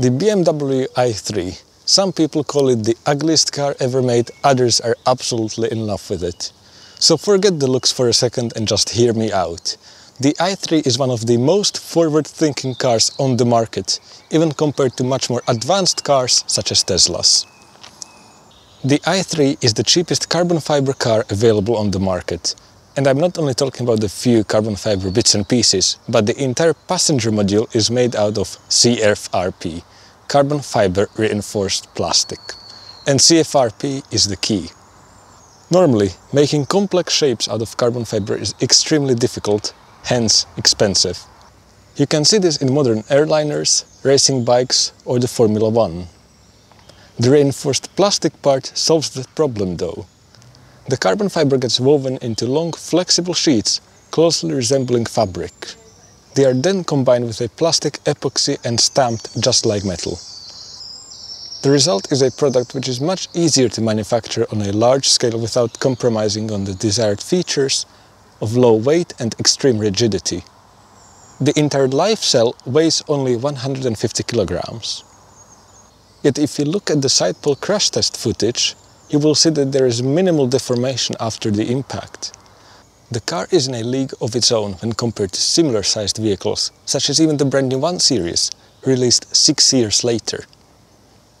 The BMW i3. Some people call it the ugliest car ever made, others are absolutely in love with it. So forget the looks for a second and just hear me out. The i3 is one of the most forward-thinking cars on the market, even compared to much more advanced cars such as Teslas. The i3 is the cheapest carbon fiber car available on the market. And I'm not only talking about the few carbon fiber bits and pieces, but the entire passenger module is made out of CFRP, carbon fiber reinforced plastic. And CFRP is the key. Normally, making complex shapes out of carbon fiber is extremely difficult, hence expensive. You can see this in modern airliners, racing bikes or the Formula One. The reinforced plastic part solves that problem though. The carbon fiber gets woven into long, flexible sheets, closely resembling fabric. They are then combined with a plastic epoxy and stamped just like metal. The result is a product which is much easier to manufacture on a large scale without compromising on the desired features of low weight and extreme rigidity. The entire life cell weighs only 150 kilograms. Yet if you look at the side pole crash test footage, you will see that there is minimal deformation after the impact. The car is in a league of its own when compared to similar sized vehicles, such as even the brand new 1 Series, released 6 years later.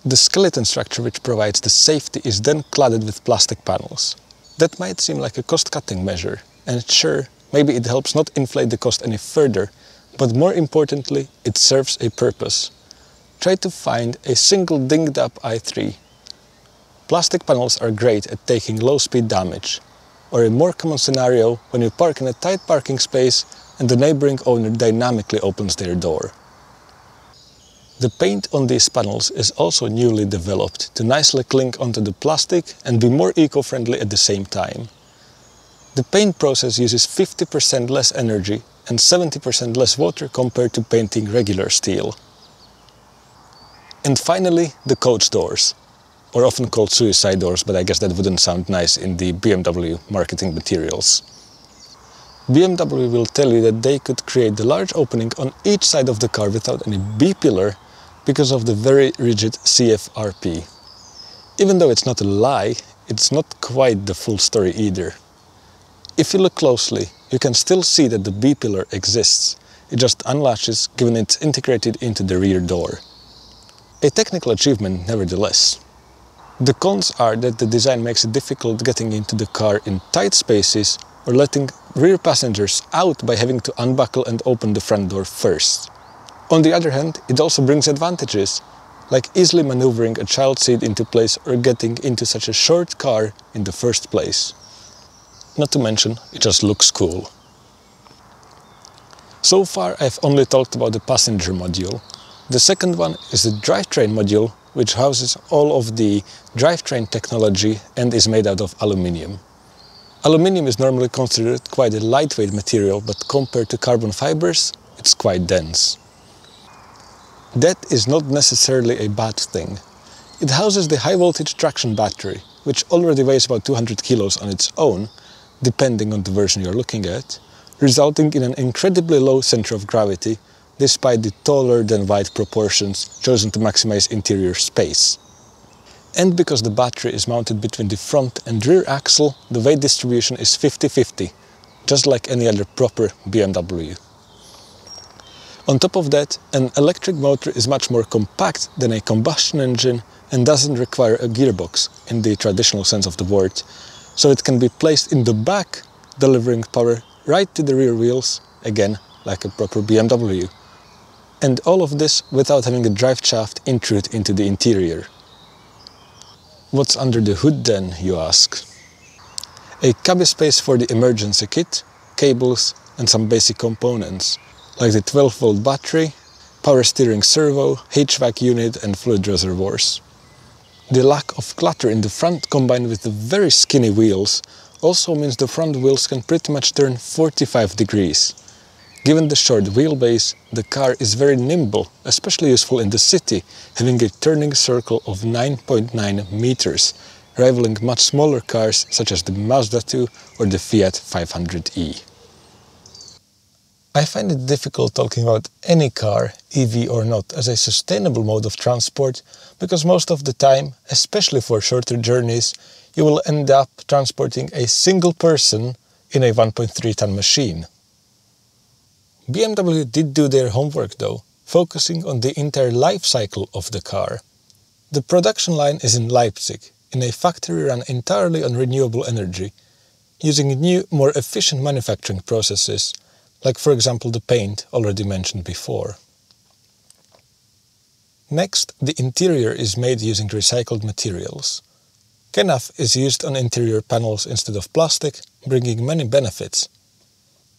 The skeleton structure which provides the safety is then cladded with plastic panels. That might seem like a cost-cutting measure, and sure, maybe it helps not inflate the cost any further, but more importantly, it serves a purpose. Try to find a single dinged-up i3. Plastic panels are great at taking low-speed damage, or a more common scenario when you park in a tight parking space and the neighboring owner dynamically opens their door. The paint on these panels is also newly developed to nicely cling onto the plastic and be more eco-friendly at the same time. The paint process uses 50% less energy and 70% less water compared to painting regular steel. And finally, the coach doors. Or often called suicide doors, but I guess that wouldn't sound nice in the BMW marketing materials. BMW will tell you that they could create the large opening on each side of the car without any B-pillar because of the very rigid CFRP. Even though it's not a lie, it's not quite the full story either. If you look closely, you can still see that the B-pillar exists. It just unlatches given it's integrated into the rear door. A technical achievement nevertheless. The cons are that the design makes it difficult getting into the car in tight spaces or letting rear passengers out by having to unbuckle and open the front door first. On the other hand, it also brings advantages, like easily maneuvering a child seat into place or getting into such a short car in the first place. Not to mention, it just looks cool. So far, I've only talked about the passenger module. The second one is the drivetrain module, which houses all of the drivetrain technology and is made out of aluminium. Aluminium is normally considered quite a lightweight material, but compared to carbon fibers, it's quite dense. That is not necessarily a bad thing. It houses the high-voltage traction battery, which already weighs about 200 kilos on its own, depending on the version you're looking at, resulting in an incredibly low center of gravity, despite the taller-than-wide proportions chosen to maximize interior space. And because the battery is mounted between the front and rear axle, the weight distribution is 50-50, just like any other proper BMW. On top of that, an electric motor is much more compact than a combustion engine and doesn't require a gearbox, in the traditional sense of the word, so it can be placed in the back, delivering power right to the rear wheels, again, like a proper BMW. And all of this without having a drive shaft intrude into the interior. What's under the hood then, you ask? A cubby space for the emergency kit, cables and some basic components, like the 12-volt battery, power steering servo, HVAC unit and fluid reservoirs. The lack of clutter in the front combined with the very skinny wheels also means the front wheels can pretty much turn 45 degrees. Given the short wheelbase, the car is very nimble, especially useful in the city, having a turning circle of 9.9 meters, rivaling much smaller cars such as the Mazda 2 or the Fiat 500e. I find it difficult talking about any car, EV or not, as a sustainable mode of transport, because most of the time, especially for shorter journeys, you will end up transporting a single person in a 1.3-ton machine. BMW did do their homework though, focusing on the entire life cycle of the car. The production line is in Leipzig, in a factory run entirely on renewable energy, using new, more efficient manufacturing processes, like for example the paint already mentioned before. Next, the interior is made using recycled materials. Kenaf is used on interior panels instead of plastic, bringing many benefits.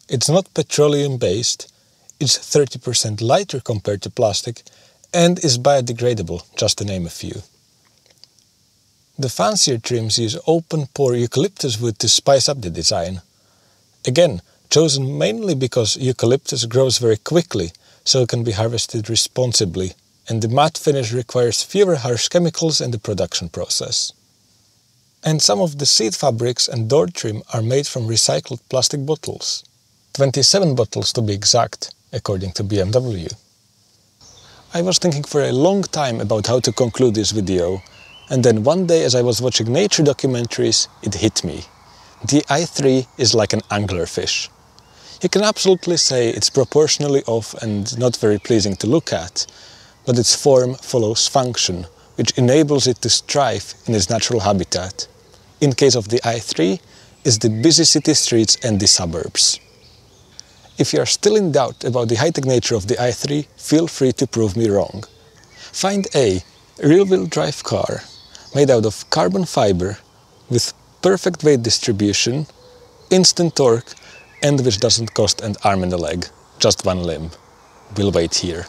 It's not petroleum-based, it's 30% lighter compared to plastic, and is biodegradable, just to name a few. The fancier trims use open-pore eucalyptus wood to spice up the design. Again, chosen mainly because eucalyptus grows very quickly, so it can be harvested responsibly, and the matte finish requires fewer harsh chemicals in the production process. And some of the seat fabrics and door trim are made from recycled plastic bottles. 27 bottles to be exact, according to BMW. I was thinking for a long time about how to conclude this video, and then one day as I was watching nature documentaries, it hit me. The i3 is like an anglerfish. You can absolutely say it's proportionally off and not very pleasing to look at, but its form follows function, which enables it to thrive in its natural habitat. In case of the i3, it's the busy city streets and the suburbs. If you are still in doubt about the high-tech nature of the i3, feel free to prove me wrong. Find a rear-wheel drive car made out of carbon fiber with perfect weight distribution, instant torque, and which doesn't cost an arm and a leg, just one limb. We'll wait here.